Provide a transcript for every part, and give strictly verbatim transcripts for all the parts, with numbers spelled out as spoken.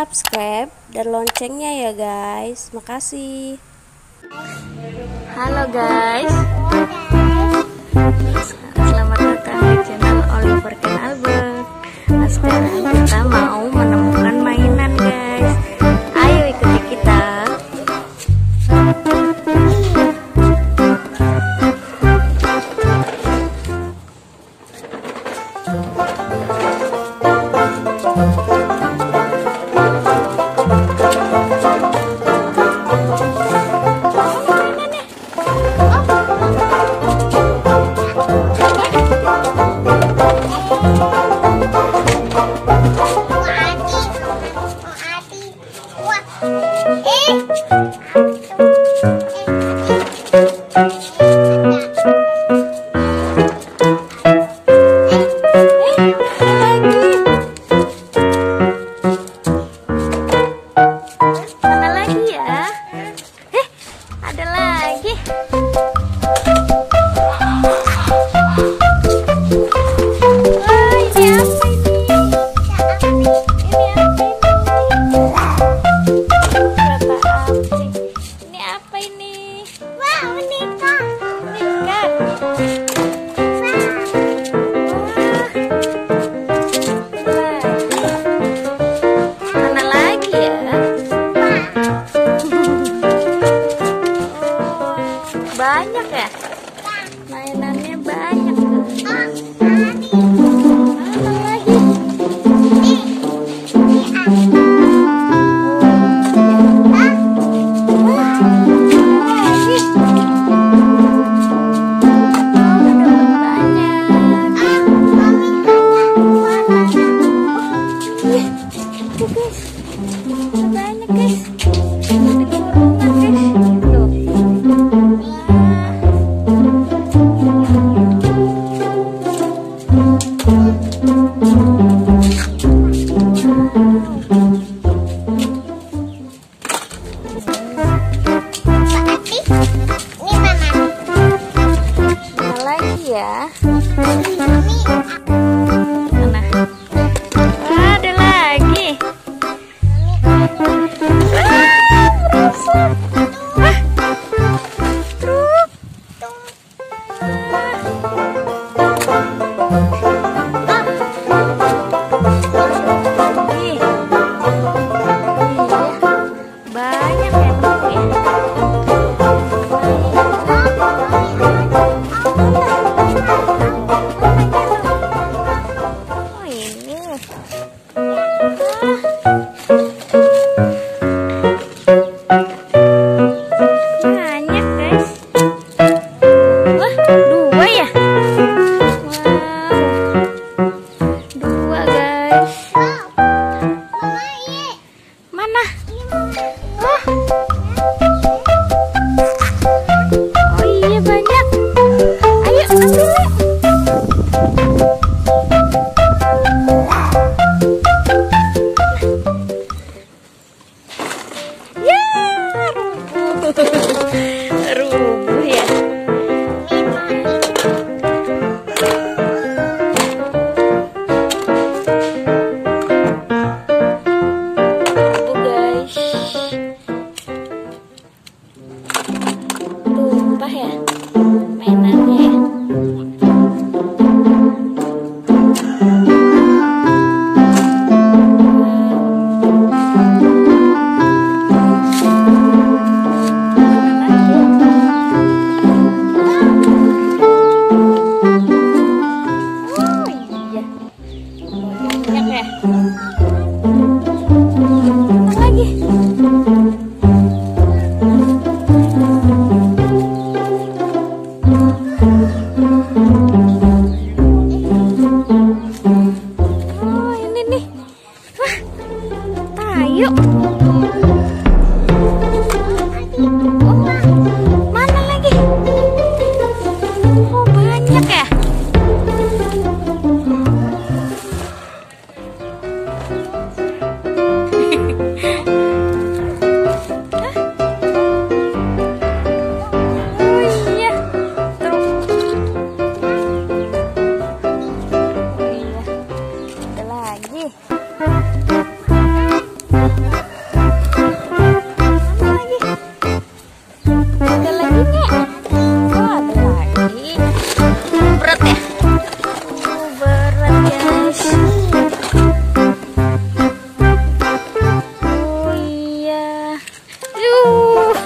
subscribe dan loncengnya ya guys. Makasih. Halo guys, selamat datang di channel Oliver Kent Albert. Nah, sekarang kita mau menemukan mainan guys. Ayo ikuti kita. Banyak ya? Mainannya banyak tuh. Apa lagi? Banyak guys. Ya. Mana? Ah, ada lagi. Ah, truk. Banyak ya truknya. Rubuh ya. Rubuh guys. Tumpah ya mainannya ya.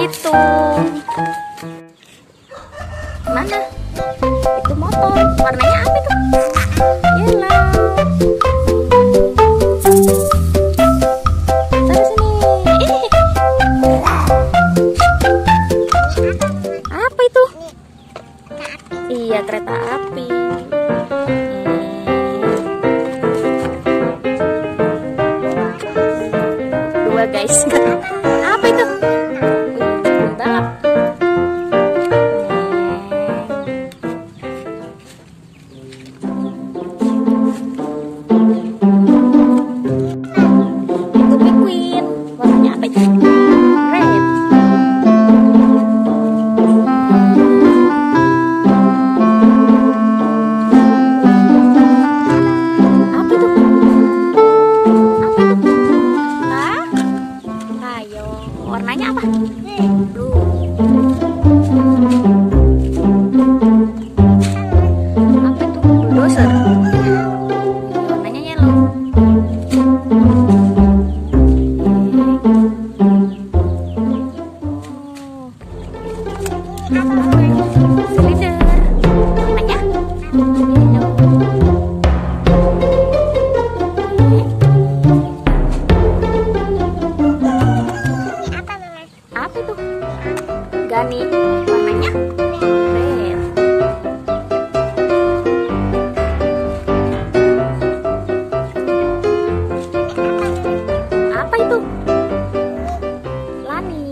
Itu mana? Itu motor. Warnanya apa itu? Yellow. Taruh sini. Apa itu? Iya, kereta api. Dua guys. Apa itu? Warnanya apa? Blue. Apa itu? Bulldozer. Warnanya yellow. Slider. Warnanya yellow. Gani, warnanya red. Apa itu? Lani,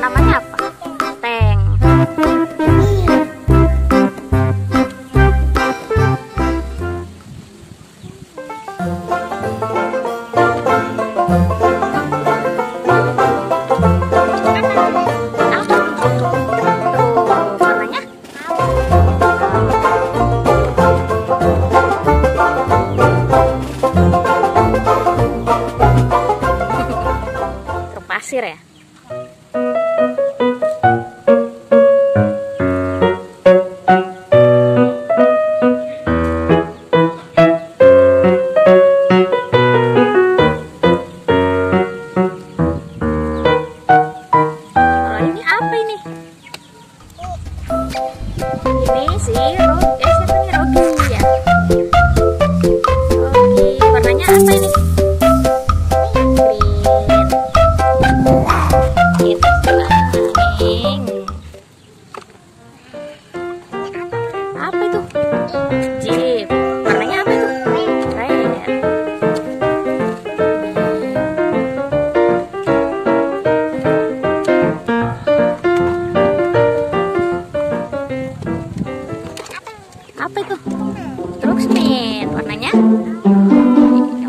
Namanya apa? Tank. Pasir ya. Oh, ini apa ini? Ini si Rocky, siapa nih Rocky ya? Rocky, warnanya apa ini? Apa itu? Jeep. Warnanya apa itu? Red. Apa itu? Trucksmith. Warnanya?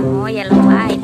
Oh, yellow white.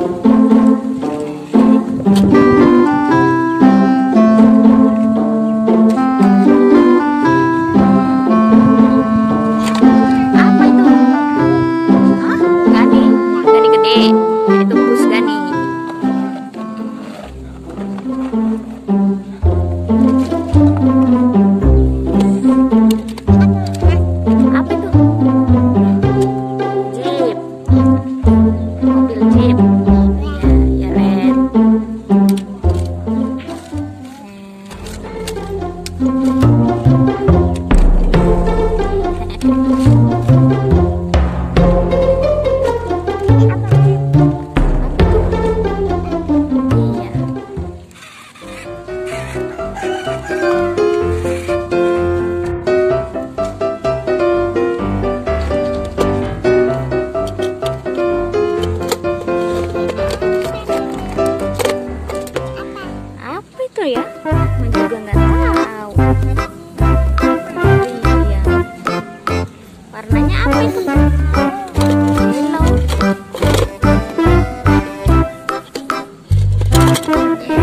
Ya, men juga nggak tahu. Iya. Warnanya apa itu? Yellow. Apa ini?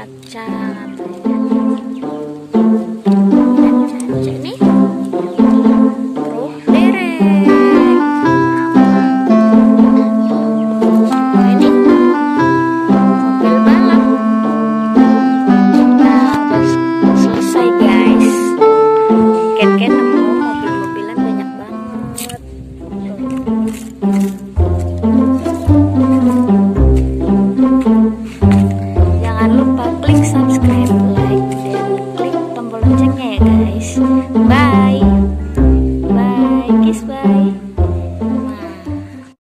pacar.